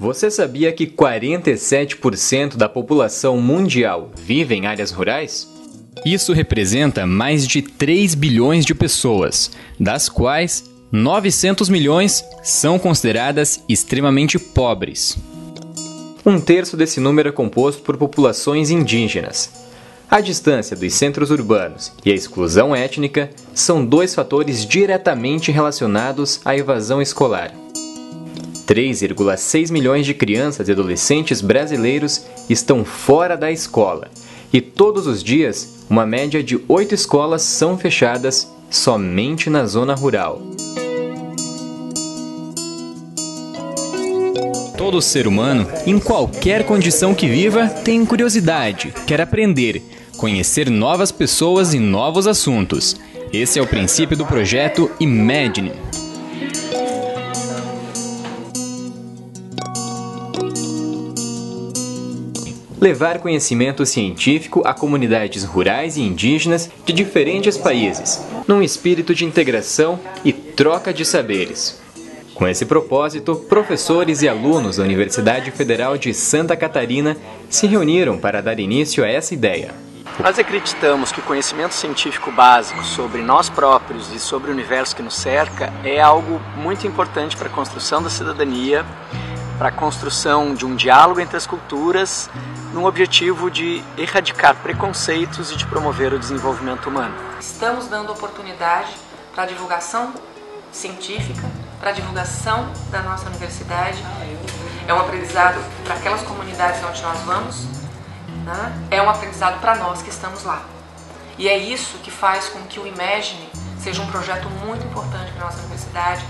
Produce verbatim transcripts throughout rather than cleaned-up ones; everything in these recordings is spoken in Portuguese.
Você sabia que quarenta e sete por cento da população mundial vive em áreas rurais? Isso representa mais de três bilhões de pessoas, das quais novecentos milhões são consideradas extremamente pobres. Um terço desse número é composto por populações indígenas. A distância dos centros urbanos e a exclusão étnica são dois fatores diretamente relacionados à evasão escolar. três vírgula seis milhões de crianças e adolescentes brasileiros estão fora da escola, e todos os dias, uma média de oito escolas são fechadas somente na zona rural. Todo ser humano, em qualquer condição que viva, tem curiosidade, quer aprender, conhecer novas pessoas e novos assuntos. Esse é o princípio do projeto Imagine. Levar conhecimento científico a comunidades rurais e indígenas de diferentes países, num espírito de integração e troca de saberes. Com esse propósito, professores e alunos da Universidade Federal de Santa Catarina se reuniram para dar início a essa ideia. Nós acreditamos que o conhecimento científico básico sobre nós próprios e sobre o universo que nos cerca é algo muito importante para a construção da cidadania, para a construção de um diálogo entre as culturas, num objetivo de erradicar preconceitos e de promover o desenvolvimento humano. Estamos dando oportunidade para a divulgação científica, para a divulgação da nossa universidade. É um aprendizado para aquelas comunidades onde nós vamos, né? É um aprendizado para nós que estamos lá. E é isso que faz com que o Imagine seja um projeto muito importante para a nossa universidade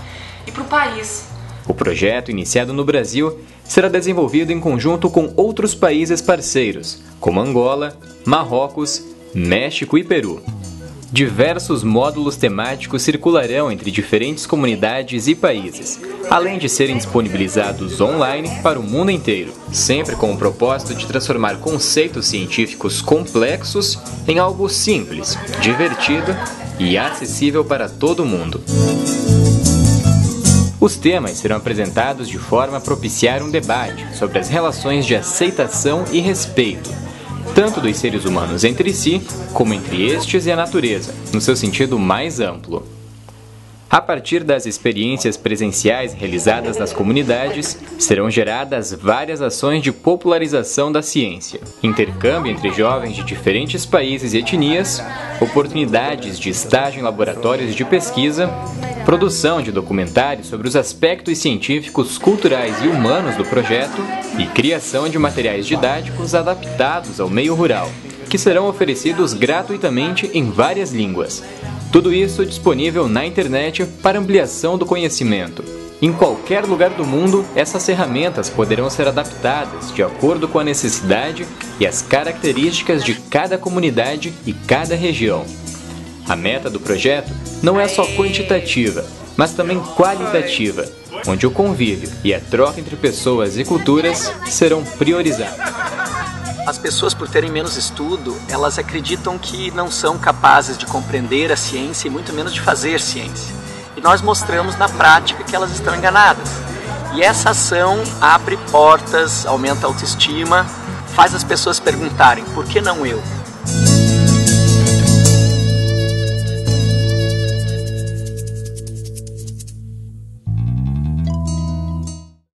e para o país. O projeto, iniciado no Brasil, será desenvolvido em conjunto com outros países parceiros, como Angola, Marrocos, México e Peru. Diversos módulos temáticos circularão entre diferentes comunidades e países, além de serem disponibilizados online para o mundo inteiro, sempre com o propósito de transformar conceitos científicos complexos em algo simples, divertido e acessível para todo mundo. Os temas serão apresentados de forma a propiciar um debate sobre as relações de aceitação e respeito, tanto dos seres humanos entre si, como entre estes e a natureza, no seu sentido mais amplo. A partir das experiências presenciais realizadas nas comunidades, serão geradas várias ações de popularização da ciência, intercâmbio entre jovens de diferentes países e etnias, oportunidades de estágio em laboratórios de pesquisa, produção de documentários sobre os aspectos científicos, culturais e humanos do projeto e criação de materiais didáticos adaptados ao meio rural, que serão oferecidos gratuitamente em várias línguas. Tudo isso disponível na internet para ampliação do conhecimento. Em qualquer lugar do mundo, essas ferramentas poderão ser adaptadas de acordo com a necessidade e as características de cada comunidade e cada região. A meta do projeto não é só quantitativa, mas também qualitativa, onde o convívio e a troca entre pessoas e culturas serão priorizados. As pessoas, por terem menos estudo, elas acreditam que não são capazes de compreender a ciência e muito menos de fazer ciência. E nós mostramos na prática que elas estão enganadas. E essa ação abre portas, aumenta a autoestima, faz as pessoas perguntarem: por que não eu?